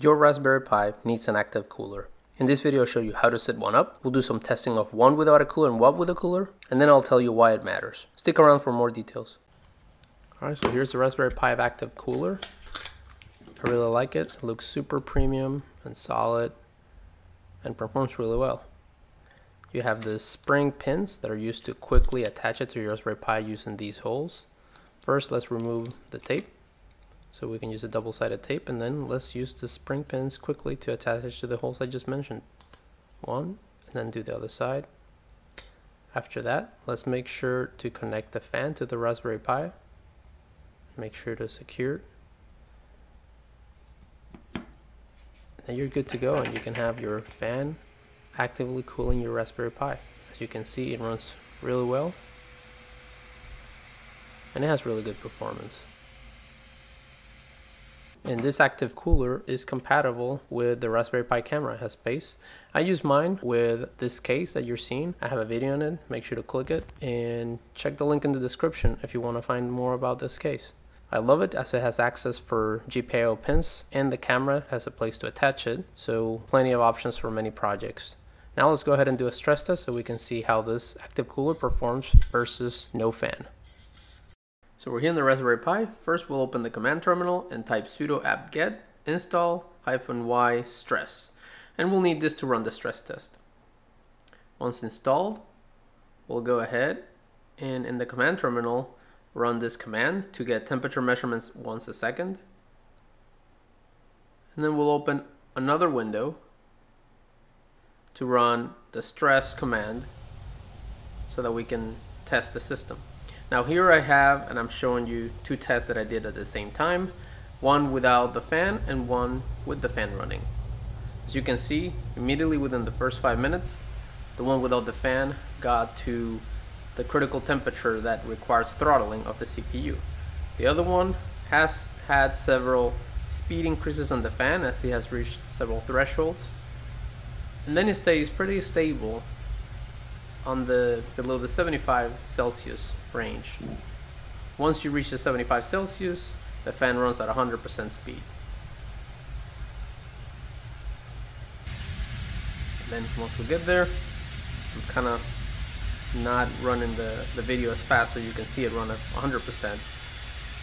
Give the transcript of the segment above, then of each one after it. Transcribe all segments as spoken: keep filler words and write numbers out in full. Your Raspberry Pi needs an active cooler. In this video, I'll show you how to set one up. We'll do some testing of one without a cooler and one with a cooler, and then I'll tell you why it matters. Stick around for more details. All right, so here's the Raspberry Pi active cooler. I really like it. It looks super premium and solid and performs really well. You have the spring pins that are used to quickly attach it to your Raspberry Pi using these holes. First, let's remove the tape. So we can use a double-sided tape, and then let's use the spring pins quickly to attach to the holes I just mentioned. One, and then do the other side. After that, let's make sure to connect the fan to the Raspberry Pi. Make sure to secure. And you're good to go, and you can have your fan actively cooling your Raspberry Pi. As you can see, it runs really well, and it has really good performance. And this active cooler is compatible with the Raspberry Pi camera. It has space. I use mine with this case that you're seeing. I have a video on it. Make sure to click it and check the link in the description if you want to find more about this case. I love it as it has access for G P I O pins, and the camera has a place to attach it. So plenty of options for many projects. Now let's go ahead and do a stress test so we can see how this active cooler performs versus no fan. So we're here in the Raspberry Pi. First, we'll open the command terminal and type sudo apt-get install -y stress. And we'll need this to run the stress test. Once installed, we'll go ahead and in the command terminal, run this command to get temperature measurements once a second. And then we'll open another window to run the stress command so that we can test the system. Now here I have, and I'm showing you two tests that I did at the same time, one without the fan and one with the fan running. As you can see, immediately within the first five minutes, the one without the fan got to the critical temperature that requires throttling of the C P U. The other one has had several speed increases on the fan as it has reached several thresholds. And then it stays pretty stable on the below the seventy-five Celsius range. Once you reach the seventy-five Celsius, the fan runs at one hundred percent speed. And then once we get there, I'm kind of not running the, the video as fast so you can see it run at one hundred percent.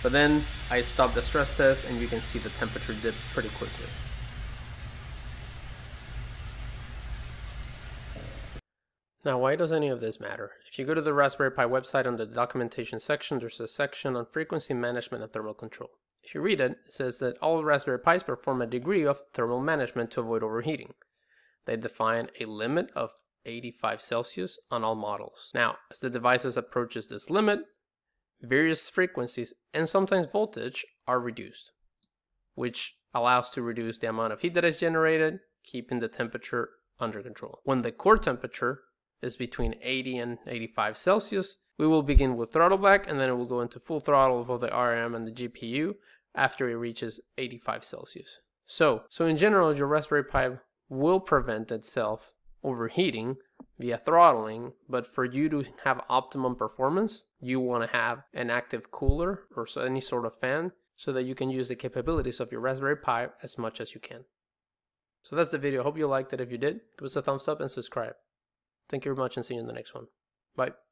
But then I stop the stress test and you can see the temperature dip pretty quickly. Now, why does any of this matter? If you go to the Raspberry Pi website under the documentation section, there's a section on frequency management and thermal control. If you read it, it says that all Raspberry Pis perform a degree of thermal management to avoid overheating. They define a limit of eighty-five Celsius on all models. Now, as the devices approaches this limit, various frequencies and sometimes voltage are reduced, which allows to reduce the amount of heat that is generated, keeping the temperature under control. When the core temperature is between eighty and eighty-five Celsius, we will begin with throttle back, and then it will go into full throttle for the R M and the G P U after it reaches eighty-five Celsius. So, so in general, your Raspberry Pi will prevent itself overheating via throttling, but for you to have optimum performance, you want to have an active cooler or so any sort of fan so that you can use the capabilities of your Raspberry Pi as much as you can. So that's the video. I hope you liked it. If you did, give us a thumbs up and subscribe. Thank you very much, and see you in the next one. Bye.